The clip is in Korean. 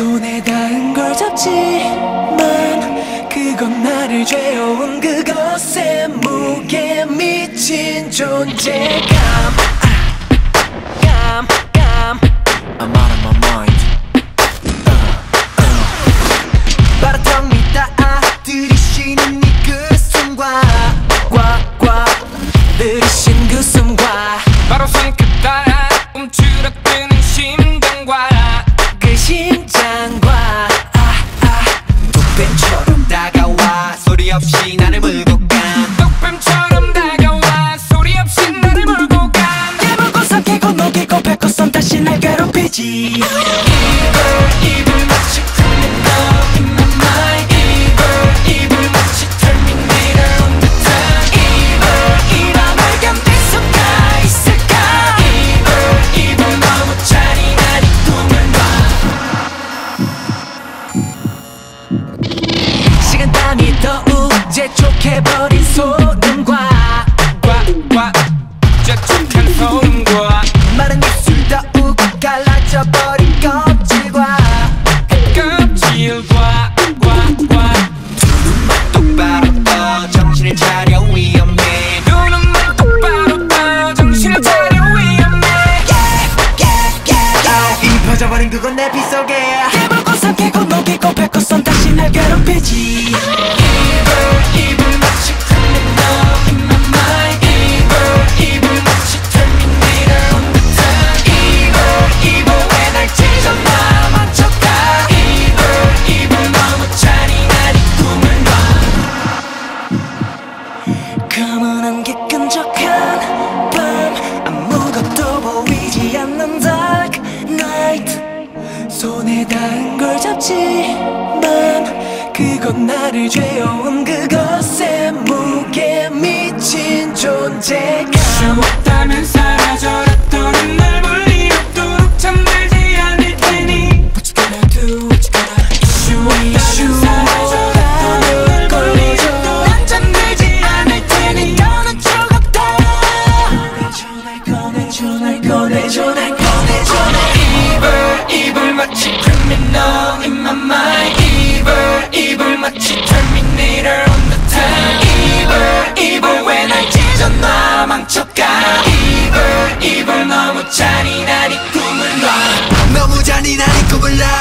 손에 닿은 걸 잡지만 그건 나를 죄어온 그것의 무게 미친 존재감 I'm out of my mind 바라던 믿다 들이쉬는 이 그 숨과 들이신 그 숨과 바로 생각 따라 움츠러드는 심장과 그 심장과 독뱀처럼 다가와 소리 없이 나를 물고 가 독뱀처럼 다가와 소리 없이 나를 물고 가 깨물고서 깨고 녹이고 뱉고선 다시 날 괴롭히지 Evil, evil 재촉해버린 소름과 재촉한 소름과 마른 입술 더욱 갈라져버린 껍질과 눈만 똑바로 떠 정신을 차려 위험해 눈만 똑바로 떠 정신을 차려 위험해 입혀져버린 그건 내 빗속에 깨물고선 깨고 녹이고 뱉고선 다시 날 괴롭히지 가만한 게 끈적한 밤 아무것도 보이지 않는 Dark Night 손에 닿은 걸 잡지만 그건 나를 죄어온 그것의 무게 미친 존재감 참 없다면 사라져라 또는 날 볼 일 없도록 참 말지 않을 테니 What you gonna do what you gonna do issue 너무 잔인한 이 꿈을 놔